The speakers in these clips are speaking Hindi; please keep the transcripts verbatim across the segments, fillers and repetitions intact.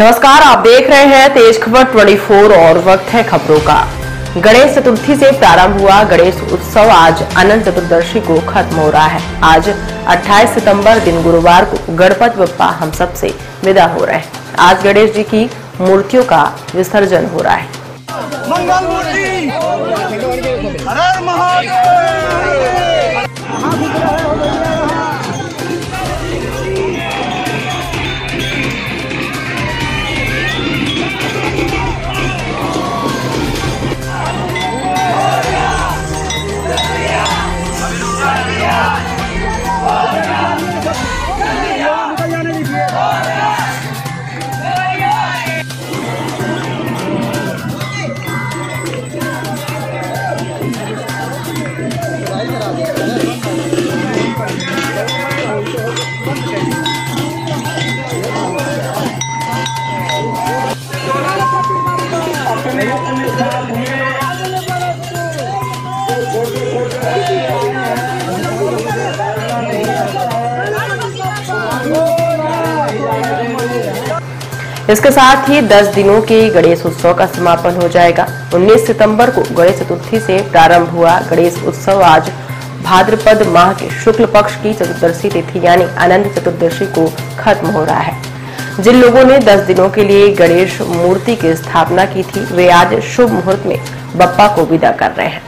नमस्कार, आप देख रहे हैं तेज खबर चौबीस और वक्त है खबरों का। गणेश चतुर्थी से प्रारंभ हुआ गणेश उत्सव आज अनंत चतुर्दशी को खत्म हो रहा है। आज अट्ठाईस सितंबर दिन गुरुवार को गणपति बप्पा हम सब से विदा हो रहे हैं। आज गणेश जी की मूर्तियों का विसर्जन हो रहा है। मंगल मूर्ति हर महादेव। इसके साथ ही दस दिनों के गणेश उत्सव का समापन हो जाएगा। उन्नीस सितंबर को गणेश चतुर्थी से प्रारंभ हुआ गणेश उत्सव आज भाद्रपद माह के शुक्ल पक्ष की चतुर्दशी तिथि यानी अनंत चतुर्दशी को खत्म हो रहा है। जिन लोगों ने दस दिनों के लिए गणेश मूर्ति की स्थापना की थी वे आज शुभ मुहूर्त में बप्पा को विदा कर रहे हैं।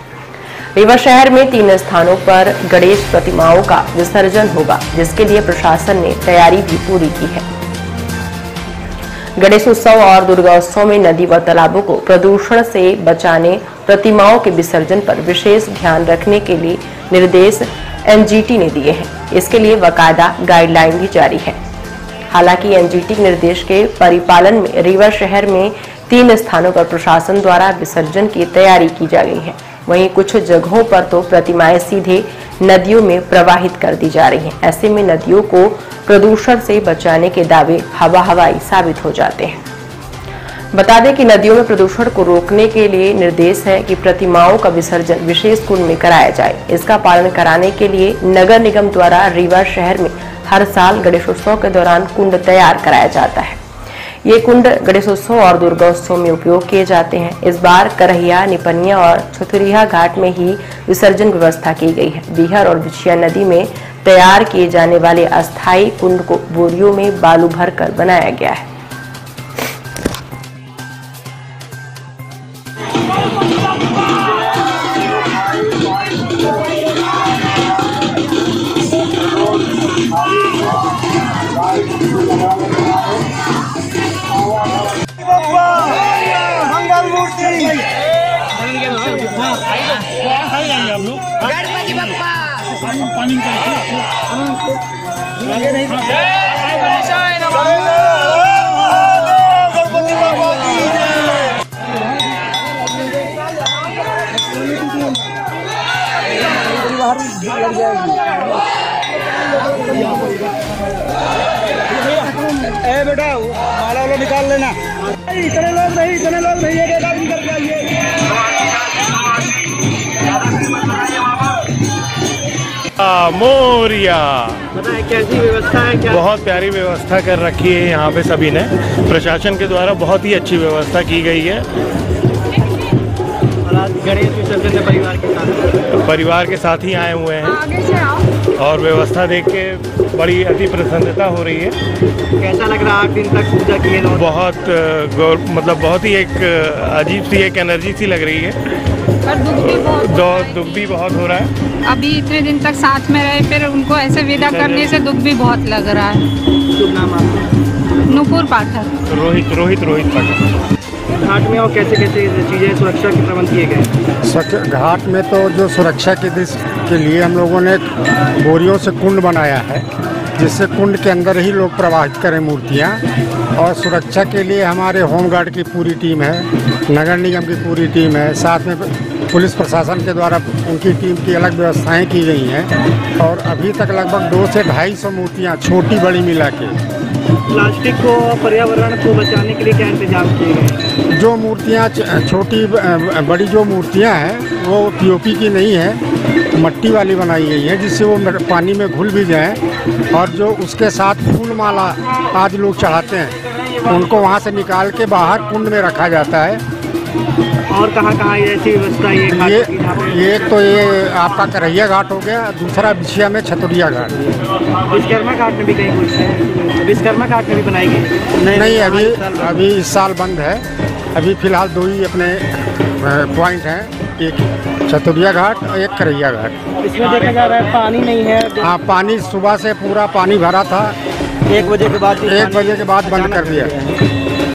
रीवा शहर में तीन स्थानों पर गणेश प्रतिमाओं का विसर्जन होगा, जिसके लिए प्रशासन ने तैयारी भी पूरी की है। गणेश उत्सव और दुर्गा उत्सव में नदी व तालाबों को प्रदूषण से बचाने, प्रतिमाओं के विसर्जन पर विशेष ध्यान रखने के लिए निर्देश एनजीटी ने दिए हैं। इसके लिए बाकायदा गाइडलाइन भी जारी है। हालांकि एनजीटी निर्देश के परिपालन में रीवा शहर में तीन स्थानों पर प्रशासन द्वारा विसर्जन की तैयारी की जा रही है। वहीं कुछ जगहों पर तो प्रतिमाएं सीधे नदियों में प्रवाहित कर दी जा रही हैं। ऐसे में नदियों को प्रदूषण से बचाने के दावे हवा हवाई साबित हो जाते हैं। बता दें कि नदियों में प्रदूषण को रोकने के लिए निर्देश है कि प्रतिमाओं का विसर्जन विशेष कुंड में कराया जाए। इसका पालन कराने के लिए नगर निगम द्वारा रीवा शहर में हर साल गणेशोत्सव के दौरान कुंड तैयार कराया जाता है। ये कुंड गणेशोत्सव और दुर्गोत्सव में उपयोग किए जाते हैं। इस बार करहिया, निपनिया और छतुरिहा घाट में ही विसर्जन व्यवस्था की गई है। बिहार और बिचिया नदी में तैयार किए जाने वाले अस्थायी कुंड को बोरियों में बालू भरकर बनाया गया है। ए बेटा माला वाला निकाल लेना। इतने लोग नहीं इतने लोग नहीं है बेटा, निकल जाइए। मोरिया कैसी व्यवस्था है? क्या बहुत प्यारी व्यवस्था कर रखी है यहाँ पे सभी ने। प्रशासन के द्वारा बहुत ही अच्छी व्यवस्था की गई है। गणेश विसर्जन परिवार के साथ परिवार के साथ ही आए हुए हैं और व्यवस्था देख के बड़ी अति प्रसन्नता हो रही है। कैसा लग रहा है? आठ दिन तक पूजा किए लोग। बहुत मतलब बहुत ही एक अजीब सी एक एनर्जी सी लग रही है। दुख भी बहुत हो रहा है। अभी इतने दिन तक साथ में रहे फिर उनको ऐसे विदा करने से दुख भी बहुत लग रहा है। नूपुर पाठक। रोहित रोहित रोहित पाठक। घाट में और कैसे कैसे चीज़ें सुरक्षा के प्रबंध किए गए? घाट में तो जो सुरक्षा के दृष्टि के लिए हम लोगों ने बोरियों से कुंड बनाया है, जिससे कुंड के अंदर ही लोग प्रवाहित करें मूर्तियाँ। और सुरक्षा के लिए हमारे होमगार्ड की पूरी टीम है, नगर निगम की पूरी टीम है, साथ में पुलिस प्रशासन के द्वारा उनकी टीम की अलग व्यवस्थाएं की गई हैं। और अभी तक लगभग दो से ढाई सौ मूर्तियाँ छोटी बड़ी मिला के। प्लास्टिक को और पर्यावरण को बचाने के लिए क्या इंतजाम किए गए? जो मूर्तियाँ छोटी बड़ी जो मूर्तियाँ हैं वो पी ओ पी की नहीं है, मट्टी वाली बनाई गई है, जिससे वो पानी में घुल भी जाएँ। और जो उसके साथ फूल माला आज लोग चढ़ाते हैं उनको वहाँ से निकाल के बाहर कुंड में रखा जाता है। और कहाँ कहाँ ऐसी व्यवस्था है? ये ये तो ये आपका करहिया घाट हो गया, दूसरा बिछिया में छतुरिया घाट, विश्वकर्मा घाट में भी कहीं कुछ है, विश्वकर्मा घाट में भी बनाई गई? नहीं, नहीं अभी अभी इस साल बंद है। अभी फिलहाल दो ही अपने पॉइंट हैं, एक छतुरिया घाट और एक करैया घाट। इसमें देखा जा रहा है पानी नहीं है। हाँ, पानी सुबह से पूरा पानी भरा था, एक बजे के बाद एक बजे के बाद बंद कर दिया।